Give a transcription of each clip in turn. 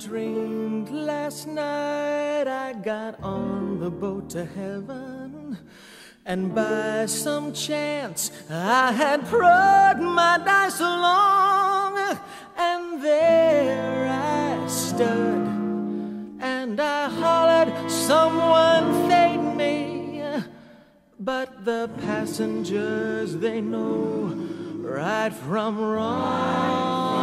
dreamed last night I got on the boat to heaven, and by some chance I had prodded my dice along, and there I stood, and I hollered, someone fade me. But the passengers, they know right from wrong.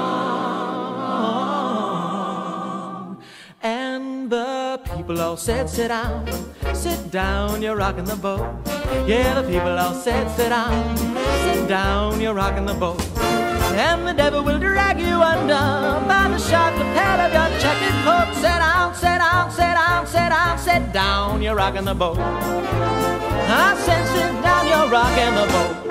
And the people all said, sit down, you're rocking the boat. Yeah, the people all said, sit down, you're rocking the boat. And the devil will drag you under by the shock lapel of your checkered coat. Sit down, you're rocking the boat. I said, sit down, you're rocking the boat.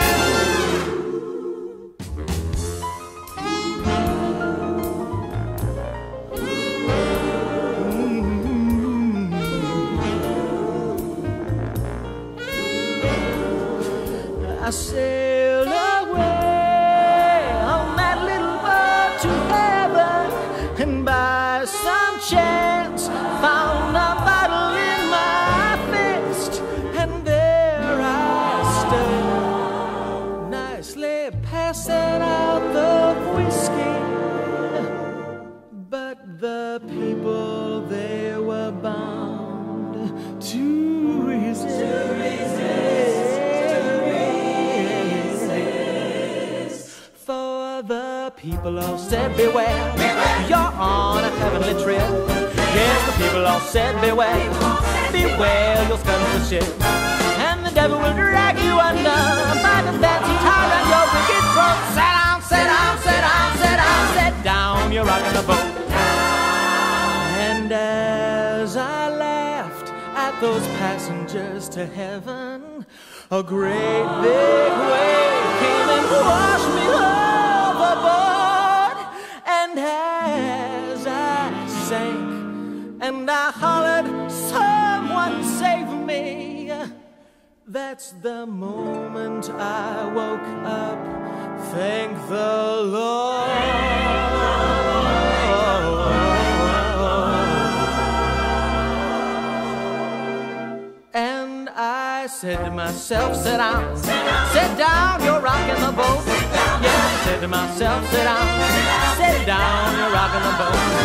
I sail away on that little boat to heaven, and by some chance found a bottle in my fist, and there I stood, nicely passing out the whiskey. But the people, they were bound to resist. People all said, beware, beware, you're on a heavenly trip. Yes, the people all said, beware, beware, you'll scuttle the ship. And the devil will drag you under by the fancy tire and your wicked throat. Sit down, sit down, sit down, sit down, sit down, you're rocking the boat. And as I laughed at those passengers to heaven, a great big wave came and washed me overboard. As I sank and I hollered, someone save me, that's the moment I woke up, thank the Lord. And I said to myself, sit down, sit down, sit down, you're rocking the boat. Yes, I said to myself, sit down, you're rocking the boat.